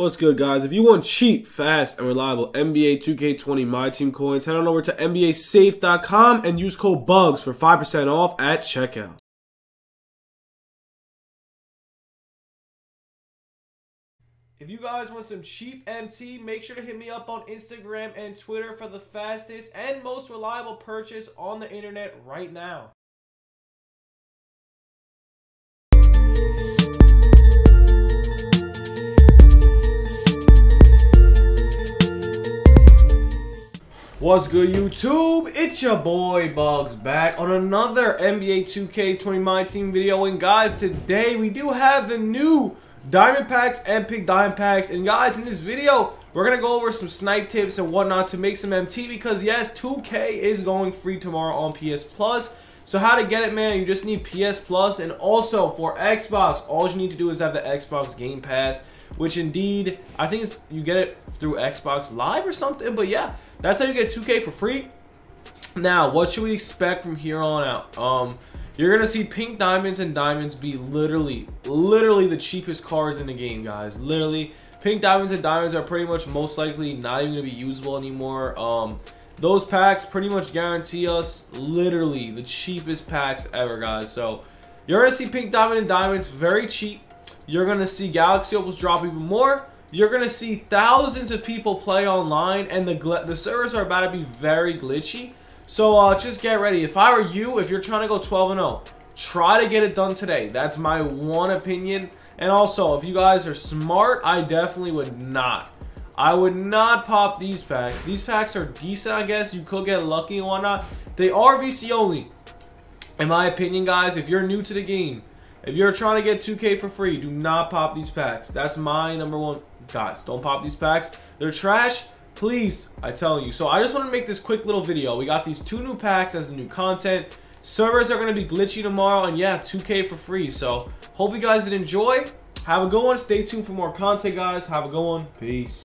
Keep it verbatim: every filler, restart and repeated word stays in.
What's good, guys? If you want cheap, fast, and reliable N B A two K twenty My Team coins, head on over to N B A safe dot com and use code BUGS for five percent off at checkout. If you guys want some cheap M T, make sure to hit me up on Instagram and Twitter for the fastest and most reliable purchase on the internet right now. What's good, YouTube? It's your boy Bugs back on another N B A two K twenty My Team video. And guys, today we do have the new diamond packs and pick diamond packs. And guys, in this video, we're gonna go over some snipe tips and whatnot to make some M T, because yes, two K is going free tomorrow on P S Plus. So how to get it, man, you just need P S Plus, and also for Xbox, all you need to do is have the Xbox Game Pass, which indeed, I think it's, you get it through Xbox Live or something, but yeah, that's how you get two K for free. Now, what should we expect from here on out? Um, you're going to see pink diamonds and diamonds be literally, literally the cheapest cards in the game, guys. Literally, pink diamonds and diamonds are pretty much most likely not even going to be usable anymore. Um, those packs pretty much guarantee us literally the cheapest packs ever, guys. So, you're going to see pink diamond and diamonds very cheap. You're going to see Galaxy Opals drop even more. You're going to see thousands of people play online, and the the servers are about to be very glitchy. So uh, just get ready. If I were you, if you're trying to go twelve and oh, try to get it done today. That's my one opinion. And also, if you guys are smart, I definitely would not. I would not pop these packs. These packs are decent, I guess. You could get lucky and whatnot. They are V C only. In my opinion, guys, if you're new to the game, if you're trying to get two K for free, do not pop these packs. That's my number one. Guys, don't pop these packs. They're trash. Please, I tell you. So I just want to make this quick little video. We got these two new packs as the new content. Servers are going to be glitchy tomorrow. And yeah, two K for free. So hope you guys did enjoy. Have a good one. Stay tuned for more content, guys. Have a good one. Peace.